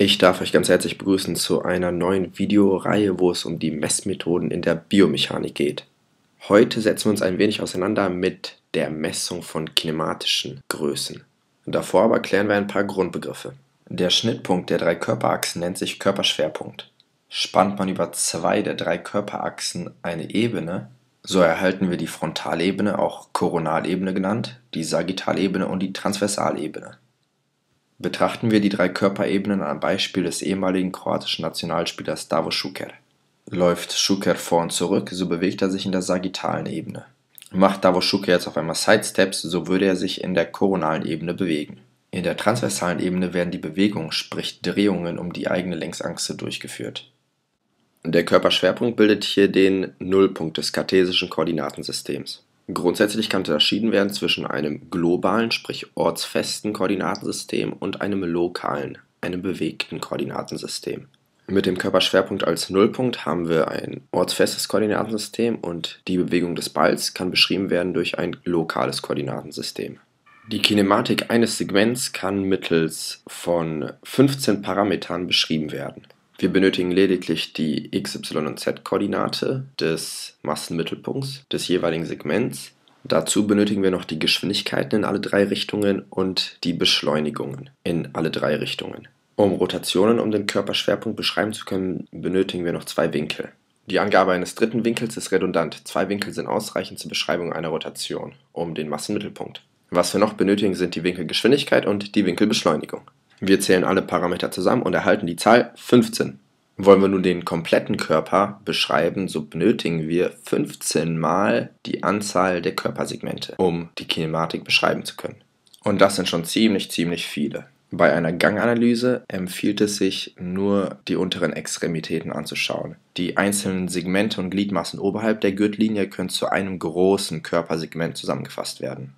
Ich darf euch ganz herzlich begrüßen zu einer neuen Videoreihe, wo es um die Messmethoden in der Biomechanik geht. Heute setzen wir uns ein wenig auseinander mit der Messung von kinematischen Größen. Davor aber klären wir ein paar Grundbegriffe. Der Schnittpunkt der drei Körperachsen nennt sich Körperschwerpunkt. Spannt man über zwei der drei Körperachsen eine Ebene, so erhalten wir die Frontalebene, auch Koronalebene genannt, die Sagittalebene und die Transversalebene. Betrachten wir die drei Körperebenen am Beispiel des ehemaligen kroatischen Nationalspielers Davo Šuker. Läuft Šuker vor und zurück, so bewegt er sich in der sagittalen Ebene. Macht Davo Šuker jetzt auf einmal Sidesteps, so würde er sich in der koronalen Ebene bewegen. In der transversalen Ebene werden die Bewegungen, sprich Drehungen, um die eigene Längsachse durchgeführt. Der Körperschwerpunkt bildet hier den Nullpunkt des kartesischen Koordinatensystems. Grundsätzlich kann unterschieden werden zwischen einem globalen, sprich ortsfesten Koordinatensystem und einem lokalen, einem bewegten Koordinatensystem. Mit dem Körperschwerpunkt als Nullpunkt haben wir ein ortsfestes Koordinatensystem und die Bewegung des Balls kann beschrieben werden durch ein lokales Koordinatensystem. Die Kinematik eines Segments kann mittels von 15 Parametern beschrieben werden. Wir benötigen lediglich die x, y und z-Koordinate des Massenmittelpunkts des jeweiligen Segments. Dazu benötigen wir noch die Geschwindigkeiten in alle drei Richtungen und die Beschleunigungen in alle drei Richtungen. Um Rotationen um den Körperschwerpunkt beschreiben zu können, benötigen wir noch zwei Winkel. Die Angabe eines dritten Winkels ist redundant. Zwei Winkel sind ausreichend zur Beschreibung einer Rotation um den Massenmittelpunkt. Was wir noch benötigen, sind die Winkelgeschwindigkeit und die Winkelbeschleunigung. Wir zählen alle Parameter zusammen und erhalten die Zahl 15. Wollen wir nun den kompletten Körper beschreiben, so benötigen wir 15 mal die Anzahl der Körpersegmente, um die Kinematik beschreiben zu können. Und das sind schon ziemlich viele. Bei einer Ganganalyse empfiehlt es sich, nur die unteren Extremitäten anzuschauen. Die einzelnen Segmente und Gliedmaßen oberhalb der Gürtellinie können zu einem großen Körpersegment zusammengefasst werden.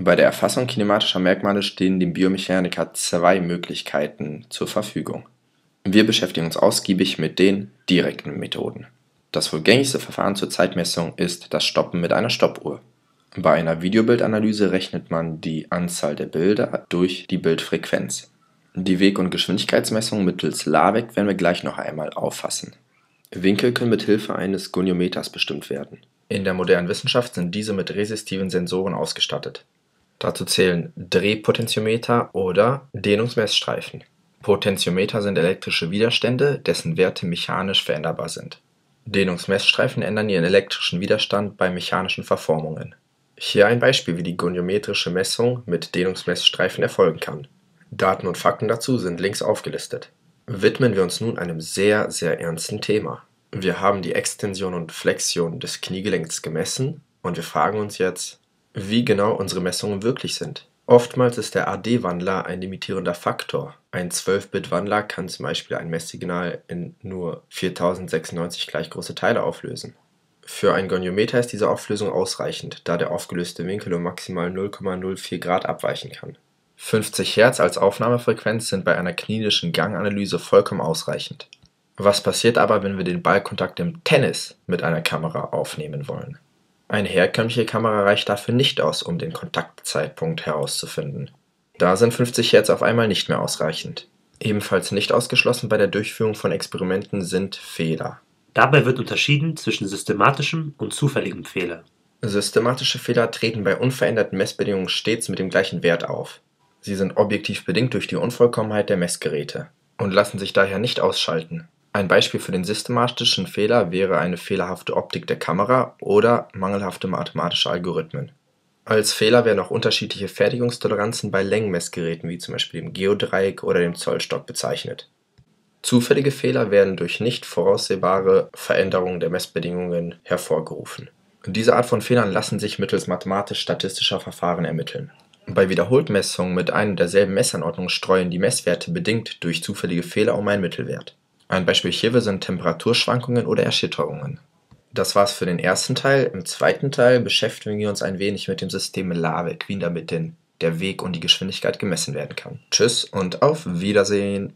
Bei der Erfassung kinematischer Merkmale stehen dem Biomechaniker zwei Möglichkeiten zur Verfügung. Wir beschäftigen uns ausgiebig mit den direkten Methoden. Das wohl gängigste Verfahren zur Zeitmessung ist das Stoppen mit einer Stoppuhr. Bei einer Videobildanalyse rechnet man die Anzahl der Bilder durch die Bildfrequenz. Die Weg- und Geschwindigkeitsmessung mittels LAVEG werden wir gleich noch einmal auffassen. Winkel können mit Hilfe eines Goniometers bestimmt werden. In der modernen Wissenschaft sind diese mit resistiven Sensoren ausgestattet. Dazu zählen Drehpotentiometer oder Dehnungsmessstreifen. Potentiometer sind elektrische Widerstände, dessen Werte mechanisch veränderbar sind. Dehnungsmessstreifen ändern ihren elektrischen Widerstand bei mechanischen Verformungen. Hier ein Beispiel, wie die goniometrische Messung mit Dehnungsmessstreifen erfolgen kann. Daten und Fakten dazu sind links aufgelistet. Widmen wir uns nun einem sehr ernsten Thema. Wir haben die Extension und Flexion des Kniegelenks gemessen und wir fragen uns jetzt, wie genau unsere Messungen wirklich sind. Oftmals ist der AD-Wandler ein limitierender Faktor. Ein 12-Bit-Wandler kann zum Beispiel ein Messsignal in nur 4096 gleich große Teile auflösen. Für ein Goniometer ist diese Auflösung ausreichend, da der aufgelöste Winkel um maximal 0,04 Grad abweichen kann. 50 Hertz als Aufnahmefrequenz sind bei einer klinischen Ganganalyse vollkommen ausreichend. Was passiert aber, wenn wir den Ballkontakt im Tennis mit einer Kamera aufnehmen wollen? Eine herkömmliche Kamera reicht dafür nicht aus, um den Kontaktzeitpunkt herauszufinden. Da sind 50 Hertz auf einmal nicht mehr ausreichend. Ebenfalls nicht ausgeschlossen bei der Durchführung von Experimenten sind Fehler. Dabei wird unterschieden zwischen systematischem und zufälligem Fehler. Systematische Fehler treten bei unveränderten Messbedingungen stets mit dem gleichen Wert auf. Sie sind objektiv bedingt durch die Unvollkommenheit der Messgeräte und lassen sich daher nicht ausschalten. Ein Beispiel für den systematischen Fehler wäre eine fehlerhafte Optik der Kamera oder mangelhafte mathematische Algorithmen. Als Fehler werden auch unterschiedliche Fertigungstoleranzen bei Längenmessgeräten wie zum Beispiel dem Geodreieck oder dem Zollstock bezeichnet. Zufällige Fehler werden durch nicht voraussehbare Veränderungen der Messbedingungen hervorgerufen. Diese Art von Fehlern lassen sich mittels mathematisch-statistischer Verfahren ermitteln. Bei wiederholten Messungen mit ein und derselben Messanordnung streuen die Messwerte bedingt durch zufällige Fehler um einen Mittelwert. Ein Beispiel hierfür sind Temperaturschwankungen oder Erschütterungen. Das war's für den ersten Teil. Im zweiten Teil beschäftigen wir uns ein wenig mit dem System LAVEG, wie damit der Weg und die Geschwindigkeit gemessen werden kann. Tschüss und auf Wiedersehen!